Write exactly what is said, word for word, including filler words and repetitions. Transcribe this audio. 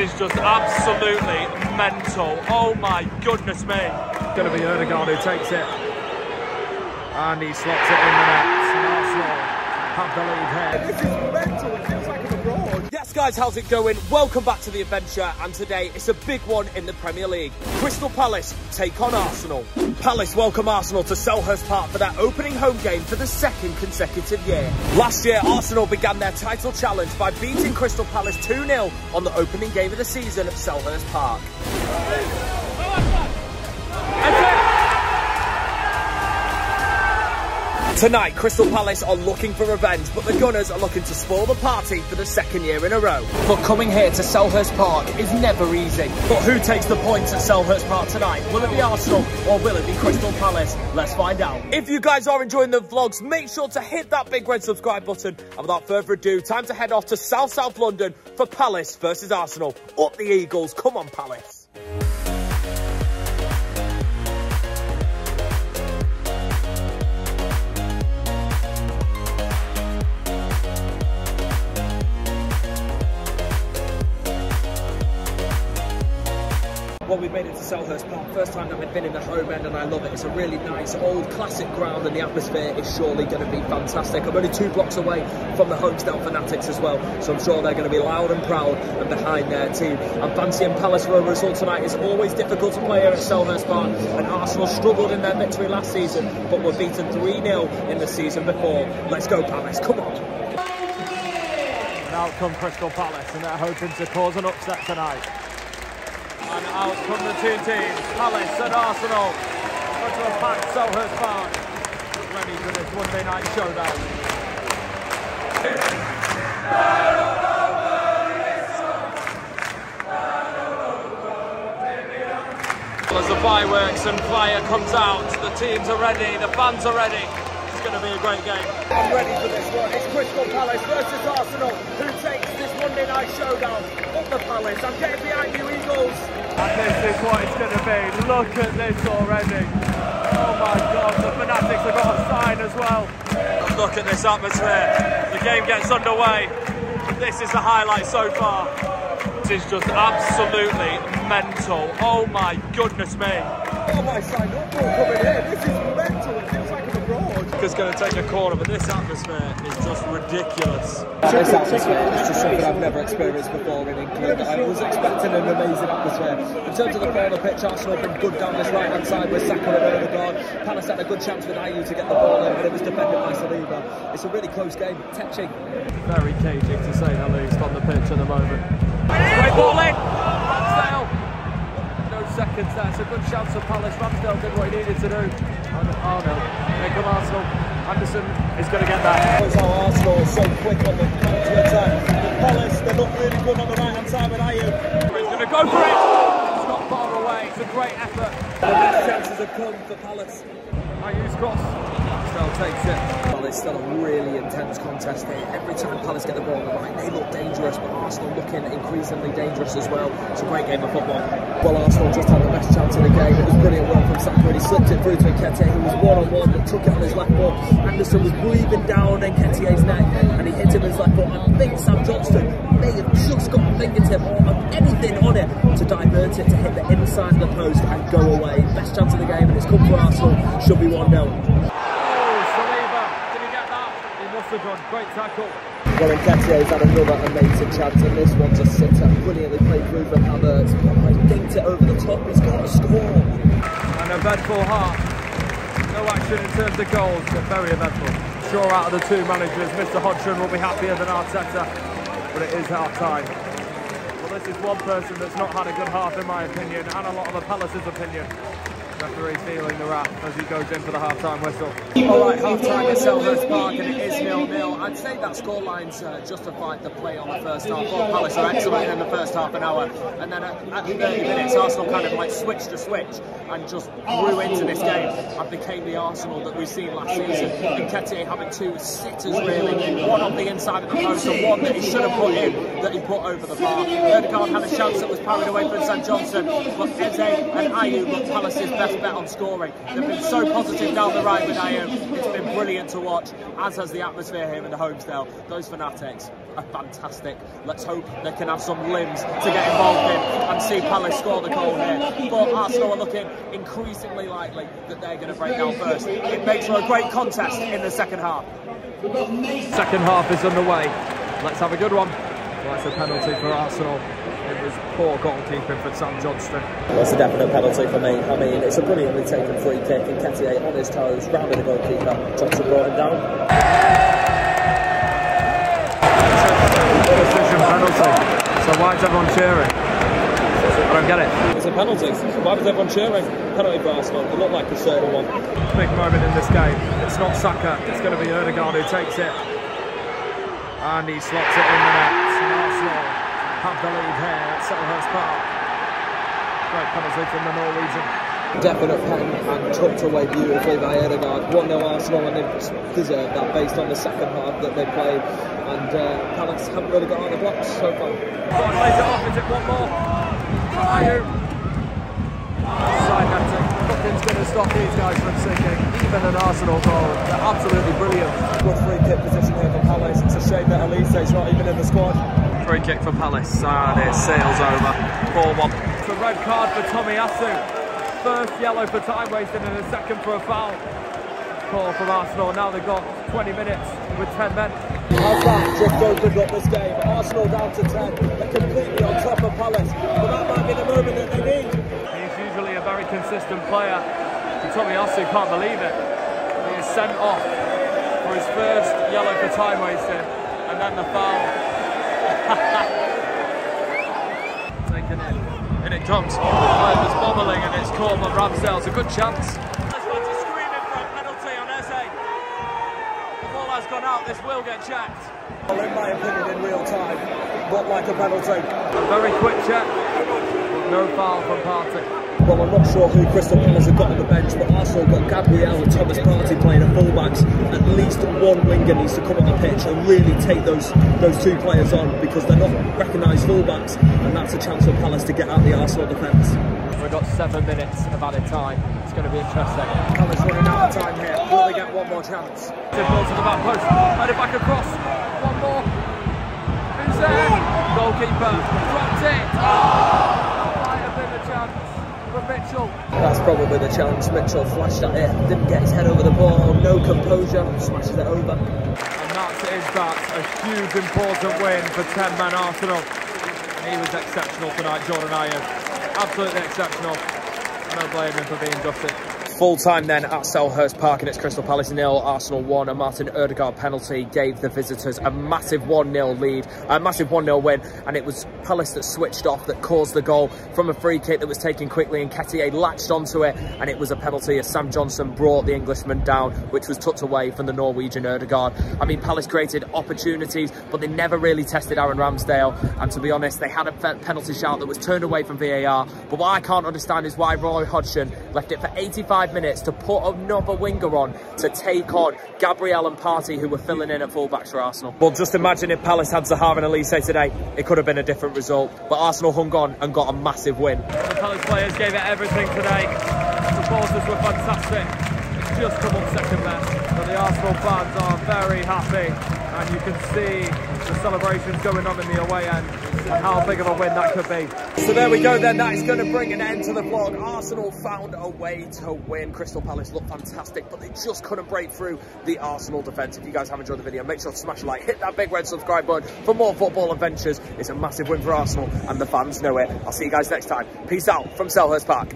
is just absolutely mental. Oh my goodness me. It's going to be Odegaard who takes it. And he slots it in the net. Arsenal have the lead here. This is mental. It feels like an abroad. Yes guys, how's it going? Welcome back to the adventure. And today it's a big one in the Premier League. Crystal Palace take on Arsenal. Palace welcome Arsenal to Selhurst Park for their opening home game for the second consecutive year. Last year, Arsenal began their title challenge by beating Crystal Palace two nil on the opening game of the season at Selhurst Park. Tonight, Crystal Palace are looking for revenge, but the Gunners are looking to spoil the party for the second year in a row. But coming here to Selhurst Park is never easy. But who takes the points at Selhurst Park tonight? Will it be Arsenal or will it be Crystal Palace? Let's find out. If you guys are enjoying the vlogs, make sure to hit that big red subscribe button. And without further ado, time to head off to South South London for Palace versus Arsenal. Up the Eagles, come on Palace. Well, we've made it to Selhurst Park, first time that we've been in the home end, and I love it. It's a really nice old classic ground and the atmosphere is surely going to be fantastic. I'm only two blocks away from the Holmesdale fanatics as well, so I'm sure they're going to be loud and proud and behind their team. And fancying Palace for a result tonight is always difficult to play here at Selhurst Park, and Arsenal struggled in their victory last season, but were beaten three nil in the season before. Let's go Palace, come on! And out come Crystal Palace, and they're hoping to cause an upset tonight. And out come the two teams, Palace and Arsenal. Going to attack Selhurst Park. Ready for this Monday night showdown. Well, as the fireworks and fire comes out, the teams are ready, the fans are ready. It's going to be a great game. I'm ready for this one. It's Crystal Palace versus Arsenal. Who takes this Monday night showdown? Up the Palace. I'm getting behind you, Eagles. And this is what it's going to be. Look at this already. Oh my God, the fanatics have got a sign as well. And look at this atmosphere. The game gets underway. This is the highlight so far. This is just absolutely mental. Oh my goodness me. Oh my side, not ball coming in. This is mental. It feels like an abroad. It's going to take a corner, but this atmosphere is just ridiculous. This atmosphere is just something I've never experienced before in England. I was expecting an amazing atmosphere. In terms of the play on the pitch, Arsenal have been good down this right-hand side with Saka and Odegaard. Palace had a good chance with Ayew to get the ball in, but it was defended by Saliba. It's a really close game. Touching. Very cagey to say the least on the pitch at the moment. Great ball in. Ramsdale. No seconds there. It's a good chance for Palace. Ramsdale did what he needed to do. Oh no. Here come Arsenal. Anderson is going to get that. That's how Arsenal is so quick on the counter-attack. The Palace, they look really good on the right-hand side with Ayew. He's going to go for it! It's not far away, it's a great effort. The best chances have come for Palace. Ayew's cross. Still takes it. Well, it's still a really intense contest here. Every time Palace get the ball on the right, they look dangerous, but Arsenal looking increasingly dangerous as well. It's a great game of football. Well, Arsenal just had the best chance in the game. It was brilliant work from Saka, and he slipped it through to Nketiah, who was one-on-one, but took it on his left foot. Anderson was breathing down Nketiah's neck, and he hit him with his left foot. And I think Sam Johnstone may have just got a fingertip of anything on it to divert it, to hit the inside of the post and go away. Best chance of the game, and it's come for Arsenal. Should be one nil. Oh, Saliba, did he get that? He must have done. Great tackle. Well, Nketiah's had another amazing chance, and this one's a sitter. Brilliantly played through from Havertz. He dinked it over the top. He's got to score. And a eventful heart. No action in terms of goals, but very eventful. Sure, out of the two managers, Mister Hodgson will be happier than Arteta, but it is half time. Well, this is one person that's not had a good half, in my opinion, and a lot of the Palace's opinion. Referee feeling the wrap as he goes in for the half-time whistle. Alright, half-time at Selhurst Park and it is nil nil. I'd say that scoreline's uh, justified the play on the first half. Well, Palace are excellent in the first half an hour. And then at, at thirty minutes, Arsenal kind of like switched to switch and just grew into this game and became the Arsenal that we've seen last season. Nketiah having two sitters really, one on the inside of the post and one that he should have put in, that he put over the bar. Odegaard had a chance that was parried away from Sam Johnstone, but Eze and Ayew looked Palace's best best bet on scoring. They've been so positive down the right with Ayew. It's been brilliant to watch, as has the atmosphere here in the Holmesdale. Those fanatics are fantastic. Let's hope they can have some limbs to get involved in and see Palace score the goal here. But Arsenal are looking increasingly likely that they're going to break down first. It makes for a great contest in the second half. Second half is underway. Let's have a good one. Well, that's a penalty for Arsenal. It was poor goalkeeping for Sam Johnstone. Well, it's a definite penalty for me. I mean, it's a brilliantly taken free kick. Nketiah on his toes, rounded the goalkeeper. Johnstone brought him down. Decision penalty. So why is everyone cheering? I don't get it. It's a penalty. Why was everyone cheering? Penalty for Arsenal. It looked like a certain one. Big moment in this game. It's not Saka. It's going to be Odegaard who takes it. And he slots it in the net. Arsenal have the lead here at Selhurst Park. Great penalty from the Norwegian. Definite pen and tucked away beautifully by Odegaard. one nil Arsenal, and they deserve that based on the second half that they played. And uh, Palace haven't really got on the blocks so far. One plays it off, is it one more? Ayew. Side netting. Nothing's going to stop these guys from sinking. Even an Arsenal goal. They're absolutely brilliant. Good free kick position here for Palace. It's a shame that Elise's not even in the squad. Free kick for Palace, and it sails over, four one. It's a red card for Tomiyasu, first yellow for time wasting and a second for a foul. Call from Arsenal, now they've got twenty minutes with ten men. How's that just opened up this game? Arsenal down to ten, they're completely on top of Palace, but that might be the moment that they need. He's usually a very consistent player, and Tomiyasu can't believe it. He is sent off for his first yellow for time wasting, and then the foul. Taken in, and it comes. The player was bobbling, and it's caught by Ramsdale. It's a good chance. This one's screaming for a penalty on Eze. The ball has gone out. This will get checked. Well, in my opinion, in real time, but like a penalty. A very quick check. No foul from Partey. Well, I'm not sure who Crystal Palace have got on the bench, but Arsenal got Gabriel and Thomas Partey playing at fullbacks. At least one winger needs to come on the pitch and really take those those two players on, because they're not recognised fullbacks, and that's a chance for Palace to get out the Arsenal defence. We've got seven minutes of added time. It's going to be interesting. Palace running out of time here. Will they get one more chance? The ball to the back post. Headed back across. One more. Who's there? Goalkeeper dropped it. Oh! Mitchell. That's probably the chance. Mitchell flashed at it, didn't get his head over the ball, no composure, smashes it over. And that's it, is that a huge important win for ten man Arsenal. He was exceptional tonight, Jordan Ayew. Absolutely exceptional. No blame him for being dusted. Full time then at Selhurst Park, and it's Crystal Palace nil, Arsenal one. A Martin Odegaard penalty gave the visitors a massive one nil lead, a massive one nil win, and it was Palace that switched off that caused the goal from a free kick that was taken quickly, and Nketiah latched onto it, and it was a penalty as Sam Johnstone brought the Englishman down, which was tucked away from the Norwegian Odegaard. I mean, Palace created opportunities, but they never really tested Aaron Ramsdale, and to be honest, they had a penalty shout that was turned away from V A R, but what I can't understand is why Roy Hodgson left it for eighty-five minutes to put another winger on to take on Gabriel and Partey, who were filling in at fullbacks for Arsenal. Well, just imagine if Palace had Zaha and Elise today, it could have been a different result, but Arsenal hung on and got a massive win. The Palace players gave it everything today, the supporters were fantastic, it's just come up second best, but the Arsenal fans are very happy, and you can see the celebrations going on in the away end. How big of a win that could be. So there we go then, that is going to bring an end to the vlog. Arsenal found a way to win. Crystal Palace looked fantastic, but they just couldn't break through the Arsenal defence. If you guys have enjoyed the video, make sure to smash a like, hit that big red subscribe button for more football adventures. It's a massive win for Arsenal, and the fans know it. I'll see you guys next time. Peace out from Selhurst Park.